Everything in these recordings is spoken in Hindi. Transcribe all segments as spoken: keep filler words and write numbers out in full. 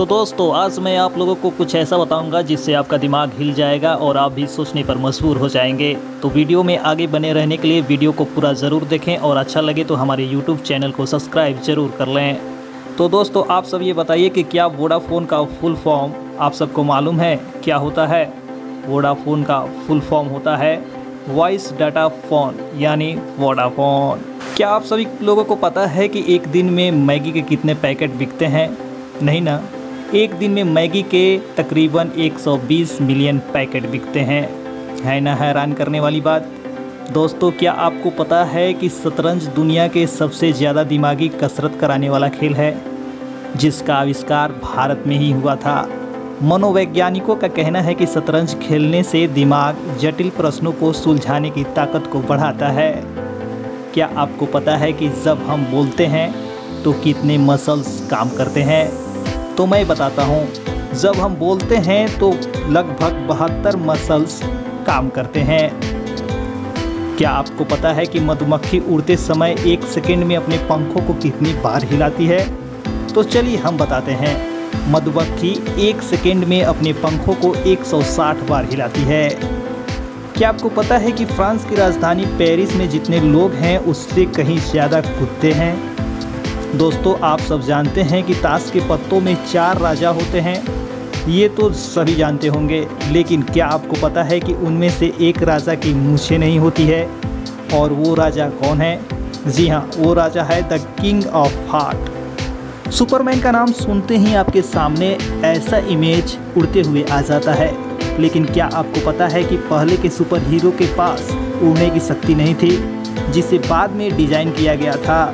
तो दोस्तों आज मैं आप लोगों को कुछ ऐसा बताऊंगा जिससे आपका दिमाग हिल जाएगा और आप भी सोचने पर मजबूर हो जाएंगे। तो वीडियो में आगे बने रहने के लिए वीडियो को पूरा ज़रूर देखें और अच्छा लगे तो हमारे यूट्यूब चैनल को सब्सक्राइब ज़रूर कर लें। तो दोस्तों आप सब ये बताइए कि क्या वोडाफोन का फुल फॉर्म आप सबको मालूम है क्या होता है? वोडाफोन का फुल फॉर्म होता है वॉइस डाटा फोन यानी वोडाफोन। क्या आप सभी लोगों को पता है कि एक दिन में मैगी के कितने पैकेट बिकते हैं? नहीं ना, एक दिन में मैगी के तकरीबन एक सौ बीस मिलियन पैकेट बिकते हैं। है ना हैरान करने वाली बात। दोस्तों क्या आपको पता है कि शतरंज दुनिया के सबसे ज़्यादा दिमागी कसरत कराने वाला खेल है जिसका आविष्कार भारत में ही हुआ था। मनोवैज्ञानिकों का कहना है कि शतरंज खेलने से दिमाग जटिल प्रश्नों को सुलझाने की ताकत को बढ़ाता है। क्या आपको पता है कि जब हम बोलते हैं तो कितने मसल्स काम करते हैं? तो मैं बताता हूँ, जब हम बोलते हैं तो लगभग बहत्तर मसल्स काम करते हैं। क्या आपको पता है कि मधुमक्खी उड़ते समय एक सेकेंड में अपने पंखों को कितनी बार हिलाती है? तो चलिए हम बताते हैं। मधुमक्खी एक सेकेंड में अपने पंखों को एक सौ साठ बार हिलाती है। क्या आपको पता है कि फ्रांस की राजधानी पेरिस में जितने लोग हैं उससे कहीं ज़्यादा कुत्ते हैं? दोस्तों आप सब जानते हैं कि ताश के पत्तों में चार राजा होते हैं, ये तो सभी जानते होंगे, लेकिन क्या आपको पता है कि उनमें से एक राजा की मूछें नहीं होती है? और वो राजा कौन है? जी हाँ, वो राजा है the king of heart. Superman का नाम सुनते ही आपके सामने ऐसा इमेज उड़ते हुए आ जाता है, लेकिन क्या आपको पता है कि पहले के सुपर हीरो के पास उड़ने की शक्ति नहीं थी जिसे बाद में डिज़ाइन किया गया था।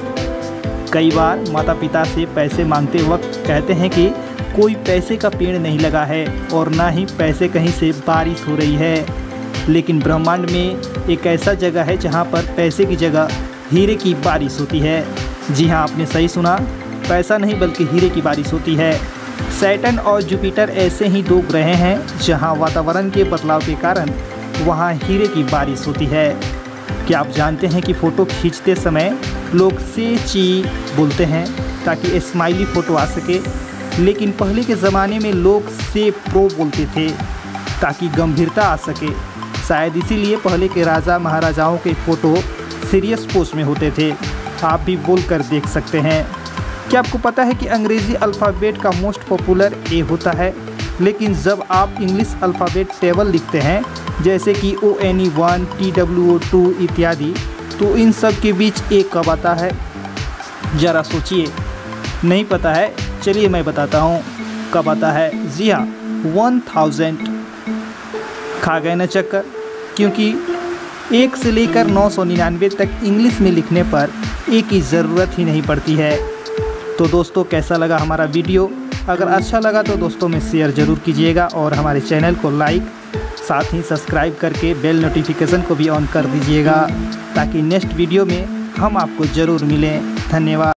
कई बार माता पिता से पैसे मांगते वक्त कहते हैं कि कोई पैसे का पेड़ नहीं लगा है और ना ही पैसे कहीं से बारिश हो रही है, लेकिन ब्रह्मांड में एक ऐसा जगह है जहाँ पर पैसे की जगह हीरे की बारिश होती है। जी हाँ, आपने सही सुना, पैसा नहीं बल्कि हीरे की बारिश होती है। सैटर्न और जुपिटर ऐसे ही दो ग्रह हैं जहां वातावरण के बदलाव के कारण वहां हीरे की बारिश होती है। क्या आप जानते हैं कि फ़ोटो खींचते समय लोग से ची बोलते हैं ताकि स्माइली फ़ोटो आ सके, लेकिन पहले के ज़माने में लोग से प्रो बोलते थे ताकि गंभीरता आ सके। शायद इसीलिए पहले के राजा महाराजाओं के फ़ोटो सीरियस पोस्ट में होते थे। आप भी बोल कर देख सकते हैं। क्या आपको पता है कि अंग्रेज़ी अल्फ़ाबेट का मोस्ट पॉपुलर ए होता है, लेकिन जब आप इंग्लिश अल्फ़ाबेट टेबल लिखते हैं जैसे कि O N E one T W O two इत्यादि, तो इन सब के बीच ए कब आता है? ज़रा सोचिए। नहीं पता है? चलिए मैं बताता हूँ कब आता है। जी हाँ, वन थाउजेंड। खा गए न चक्कर, क्योंकि एक से लेकर नौ सौ निन्यानवे तक इंग्लिश में लिखने पर ए की ज़रूरत ही नहीं पड़ती है। तो दोस्तों कैसा लगा हमारा वीडियो? अगर अच्छा लगा तो दोस्तों में शेयर ज़रूर कीजिएगा और हमारे चैनल को लाइक, साथ ही सब्सक्राइब करके बेल नोटिफिकेशन को भी ऑन कर दीजिएगा ताकि नेक्स्ट वीडियो में हम आपको ज़रूर मिलें। धन्यवाद।